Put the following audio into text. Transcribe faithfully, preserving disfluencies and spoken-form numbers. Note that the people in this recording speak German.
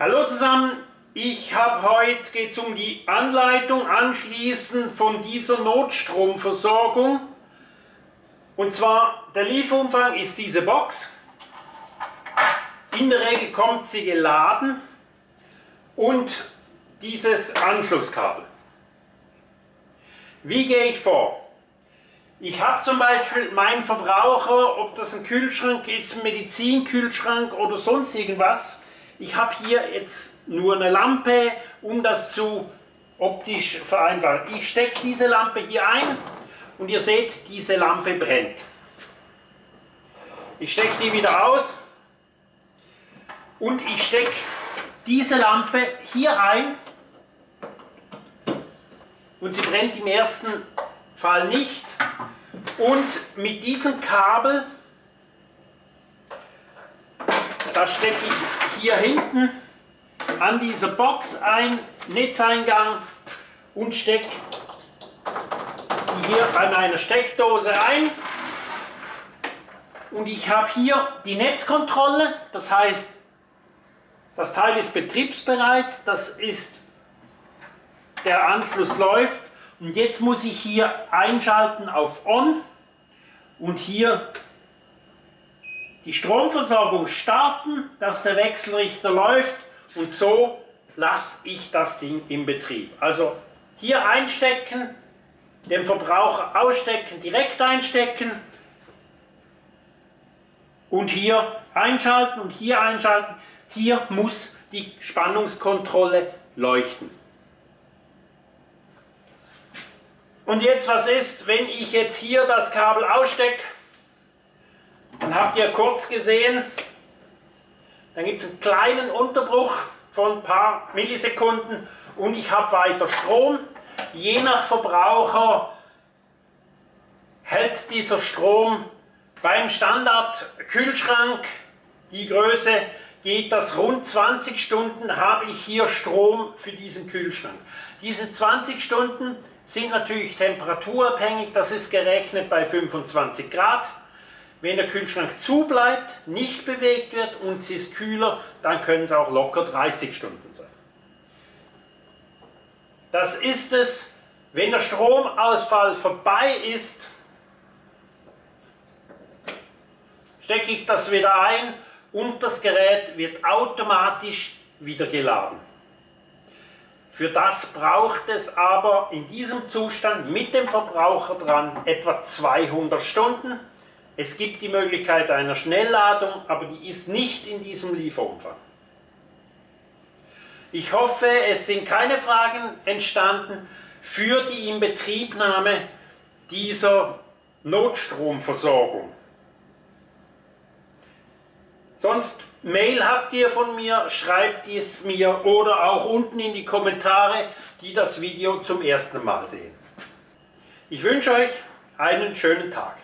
Hallo zusammen, ich habe heute, geht es um die Anleitung anschließend von dieser Notstromversorgung. Und zwar, der Lieferumfang ist diese Box. In der Regel kommt sie geladen und dieses Anschlusskabel. Wie gehe ich vor? Ich habe zum Beispiel meinen Verbraucher, ob das ein Kühlschrank ist, ein Medizinkühlschrank oder sonst irgendwas. Ich habe hier jetzt nur eine Lampe, um das zu optisch vereinfachen. Ich stecke diese Lampe hier ein und ihr seht, diese Lampe brennt. Ich stecke die wieder aus und ich stecke diese Lampe hier ein und sie brennt im ersten Fall nicht. Und mit diesem Kabel, das stecke ich hier hinten an diese Box ein, Netzeingang, und stecke die hier an einer Steckdose ein. Und ich habe hier die Netzkontrolle, das heißt, das Teil ist betriebsbereit, das ist, der Anschluss läuft. Und jetzt muss ich hier einschalten auf On und hier die Stromversorgung starten, dass der Wechselrichter läuft, und so lasse ich das Ding im Betrieb. Also hier einstecken, den Verbraucher ausstecken, direkt einstecken und hier einschalten und hier einschalten. Hier muss die Spannungskontrolle leuchten. Und jetzt, was ist, wenn ich jetzt hier das Kabel ausstecke? Dann habt ihr kurz gesehen, dann gibt es einen kleinen Unterbruch von ein paar Millisekunden und ich habe weiter Strom. Je nach Verbraucher hält dieser Strom beim Standard-Kühlschrank, die Größe, geht das rund zwanzig Stunden, habe ich hier Strom für diesen Kühlschrank. Diese zwanzig Stunden sind natürlich temperaturabhängig, das ist gerechnet bei fünfundzwanzig Grad. Wenn der Kühlschrank zu bleibt, nicht bewegt wird und es ist kühler, dann können es auch locker dreißig Stunden sein. Das ist es, wenn der Stromausfall vorbei ist, stecke ich das wieder ein und das Gerät wird automatisch wieder geladen. Für das braucht es aber in diesem Zustand mit dem Verbraucher dran etwa zweihundert Stunden. Es gibt die Möglichkeit einer Schnellladung, aber die ist nicht in diesem Lieferumfang. Ich hoffe, es sind keine Fragen entstanden für die Inbetriebnahme dieser Notstromversorgung. Sonst Mail habt ihr von mir, schreibt es mir oder auch unten in die Kommentare, die das Video zum ersten Mal sehen. Ich wünsche euch einen schönen Tag.